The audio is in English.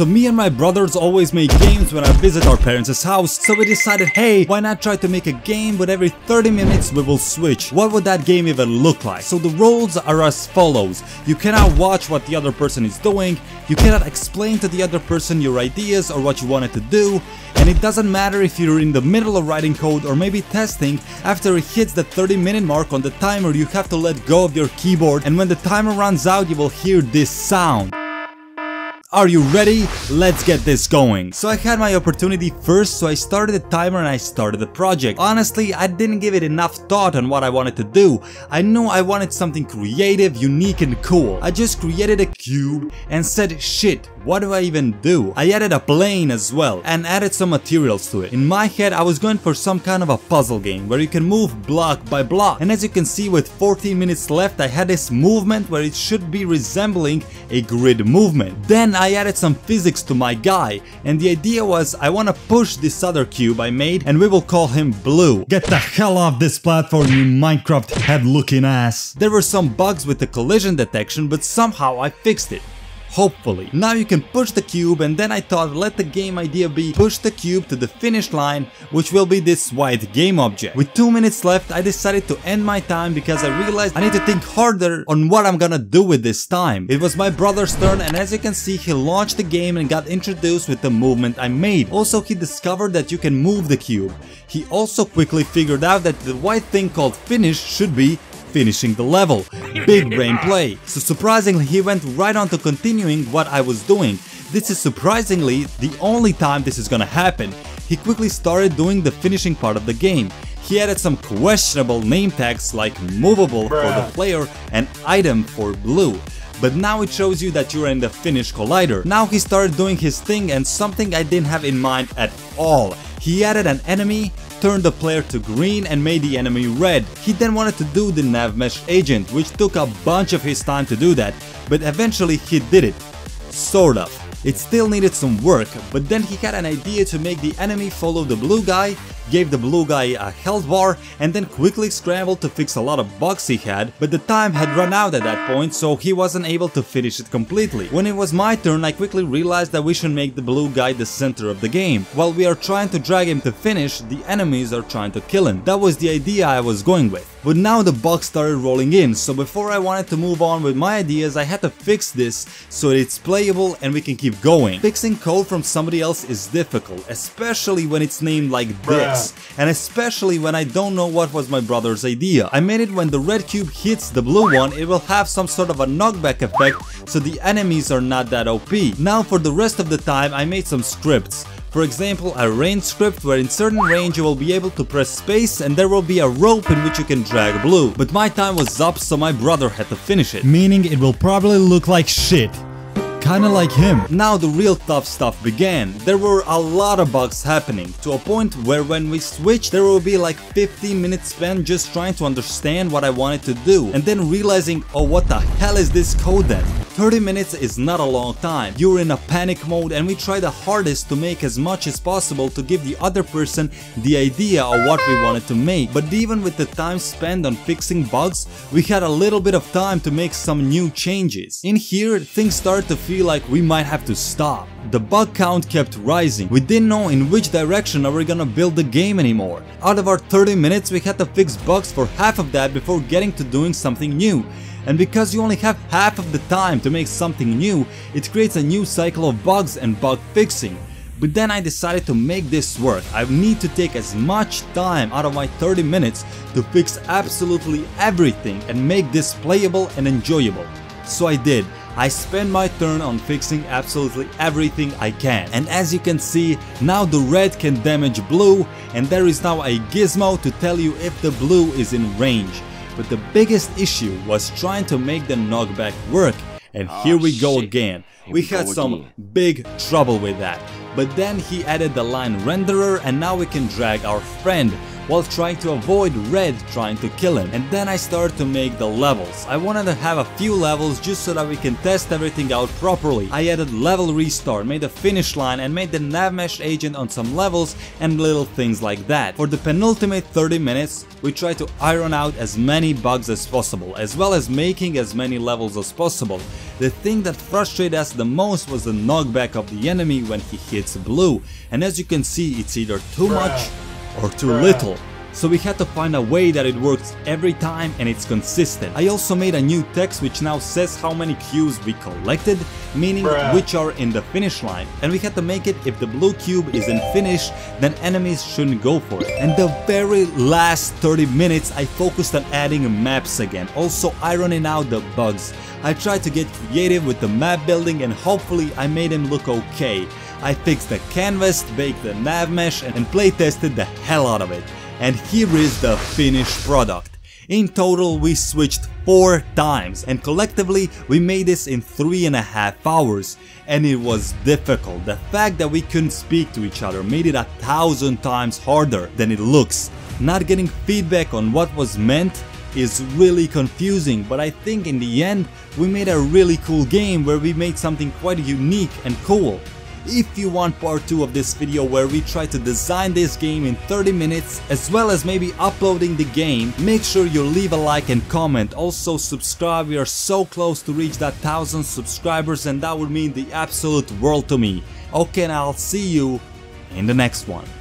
So me and my brothers always make games when I visit our parents' house, so we decided, hey, why not try to make a game but every 30 minutes we will switch. What would that game even look like? So the rules are as follows. You cannot watch what the other person is doing, you cannot explain to the other person your ideas or what you wanted to do, and it doesn't matter if you're in the middle of writing code or maybe testing. After it hits the 30-minute mark on the timer, you have to let go of your keyboard, and when the timer runs out you will hear this sound. Are you ready? Let's get this going. So I had my opportunity first, so I started the timer and I started the project. Honestly, I didn't give it enough thought on what I wanted to do. I knew I wanted something creative, unique and cool. I just created a cube and said, shit, what do I even do? I added a plane as well and added some materials to it. In my head, I was going for some kind of a puzzle game where you can move block by block. And as you can see, with 14 minutes left, I had this movement where it should be resembling a grid movement. Then I added some physics to my guy, and the idea was I want to push this other cube I made and we will call him Blue. Get the hell off this platform, you Minecraft head looking ass. There were some bugs with the collision detection, but somehow I fixed it. Hopefully. Now you can push the cube, and then I thought, let the game idea be push the cube to the finish line, which will be this white game object. With 2 minutes left, I decided to end my time because I realized I need to think harder on what I'm gonna do with this time. It was my brother's turn, and as you can see, he launched the game and got introduced with the movement I made. Also, he discovered that you can move the cube. He also quickly figured out that the white thing called finish should be finishing the level. Big brain play. So surprisingly, he went right on to continuing what I was doing. This is surprisingly the only time this is gonna happen. He quickly started doing the finishing part of the game. He added some questionable name tags like movable for the player and item for Blue. But now it shows you that you're in the finish collider. Now he started doing his thing, and something I didn't have in mind at all. He added an enemy, turned the player to green and made the enemy red. He then wanted to do the nav mesh agent, which took a bunch of his time to do that, but eventually he did it. Sort of. It still needed some work, but then he had an idea to make the enemy follow the blue guy, gave the blue guy a health bar, and then quickly scrambled to fix a lot of bugs he had, but the time had run out at that point, so he wasn't able to finish it completely. When it was my turn, I quickly realized that we should make the blue guy the center of the game. While we are trying to drag him to finish, the enemies are trying to kill him. That was the idea I was going with. But now the bugs started rolling in, so before I wanted to move on with my ideas, I had to fix this so it's playable and we can keep going. Fixing code from somebody else is difficult, especially when it's named like this, and especially when I don't know what was my brother's idea. I made it when the red cube hits the blue one, it will have some sort of a knockback effect, so the enemies are not that OP. Now for the rest of the time, I made some scripts. For example, a range script where in certain range you will be able to press space and there will be a rope in which you can drag Blue. But my time was up, so my brother had to finish it. Meaning it will probably look like shit. Kinda like him. Now the real tough stuff began. There were a lot of bugs happening, to a point where when we switched there will be like 15 minutes spent just trying to understand what I wanted to do, and then realizing, oh, what the hell is this code then? 30 minutes is not a long time. You're in a panic mode, and we try the hardest to make as much as possible to give the other person the idea of what we wanted to make. But even with the time spent on fixing bugs, we had a little bit of time to make some new changes. In here, things started to feel like we might have to stop. The bug count kept rising. We didn't know in which direction are we gonna build the game anymore. Out of our 30 minutes, we had to fix bugs for half of that before getting to doing something new. And because you only have half of the time to make something new, it creates a new cycle of bugs and bug fixing. But then I decided to make this work. I need to take as much time out of my 30 minutes to fix absolutely everything and make this playable and enjoyable. So I did. I spend my turn on fixing absolutely everything I can. And as you can see, now the red can damage blue, and there is now a gizmo to tell you if the blue is in range. But the biggest issue was trying to make the knockback work, and here we go again. We had some big trouble with that. But then he added the line renderer, and now we can drag our friend, while trying to avoid Red trying to kill him, and then I started to make the levels. I wanted to have a few levels just so that we can test everything out properly. I added level restart, made a finish line, and made the Navmesh agent on some levels and little things like that. For the penultimate 30 minutes, we tried to iron out as many bugs as possible, as well as making as many levels as possible. The thing that frustrated us the most was the knockback of the enemy when he hits blue, and as you can see, it's either too much or too little. So we had to find a way that it works every time and it's consistent. I also made a new text which now says how many cubes we collected, meaning which are in the finish line. And we had to make it if the blue cube is in finish, then enemies shouldn't go for it. And the very last 30 minutes I focused on adding maps again, also ironing out the bugs. I tried to get creative with the map building and hopefully I made him look okay. I fixed the canvas, baked the nav mesh and playtested the hell out of it. And here is the finished product. In total we switched 4 times and collectively we made this in 3.5 hours, and it was difficult. The fact that we couldn't speak to each other made it 1,000 times harder than it looks. Not getting feedback on what was meant is really confusing, but I think in the end we made a really cool game where we made something quite unique and cool. If you want part 2 of this video where we try to design this game in 30 minutes as well as maybe uploading the game, make sure you leave a like and comment. Also subscribe, we are so close to reach that 1,000 subscribers and that would mean the absolute world to me. Okay, and I'll see you in the next one.